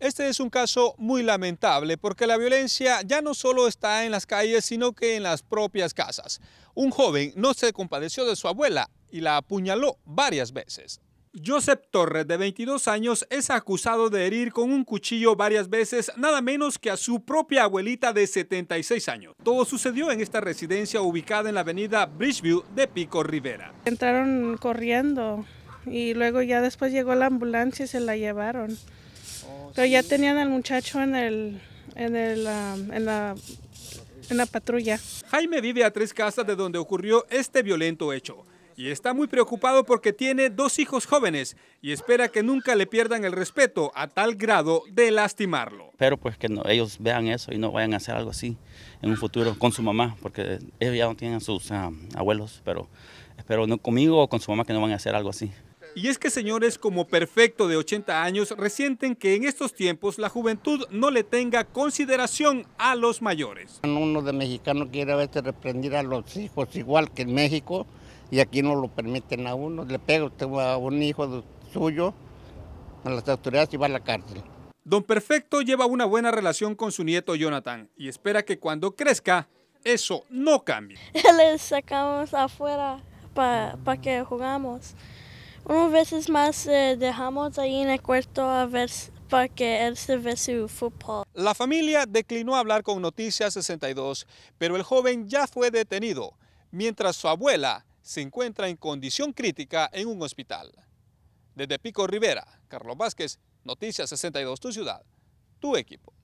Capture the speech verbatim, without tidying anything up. Este es un caso muy lamentable porque la violencia ya no solo está en las calles, sino que en las propias casas. Un joven no se compadeció de su abuela y la apuñaló varias veces. Joseph Torres, de veintidós años, es acusado de herir con un cuchillo varias veces, nada menos que a su propia abuelita de setenta y seis años. Todo sucedió en esta residencia ubicada en la avenida Bridgeview de Pico Rivera. Entraron corriendo y luego ya después llegó la ambulancia y se la llevaron. Oh, Pero sí. ya tenían al muchacho en el, en el, um, en la... en la patrulla. Jaime vive a tres casas de donde ocurrió este violento hecho. Y está muy preocupado porque tiene dos hijos jóvenes y espera que nunca le pierdan el respeto a tal grado de lastimarlo. Pero pues que no, ellos vean eso y no vayan a hacer algo así en un futuro con su mamá, porque ellos ya no tienen a sus um, abuelos, pero espero no conmigo o con su mamá que no van a hacer algo así. Y es que señores como Perfecto, de ochenta años, resienten que en estos tiempos la juventud no le tenga consideración a los mayores. Uno de mexicanos quiere a veces reprender a los hijos igual que en México, y aquí no lo permiten a uno. Le pega usted a un hijo suyo, a las autoridades, y va a la cárcel. Don Perfecto lleva una buena relación con su nieto Jonathan y espera que cuando crezca eso no cambie. Les sacamos afuera para pa que jugamos. Unas veces más eh, dejamos ahí en el cuarto a ver para que él se ve su fútbol. La familia declinó a hablar con Noticias sesenta y dos, pero el joven ya fue detenido, mientras su abuela se encuentra en condición crítica en un hospital. Desde Pico Rivera, Carlos Vázquez, Noticias sesenta y dos, tu ciudad, tu equipo.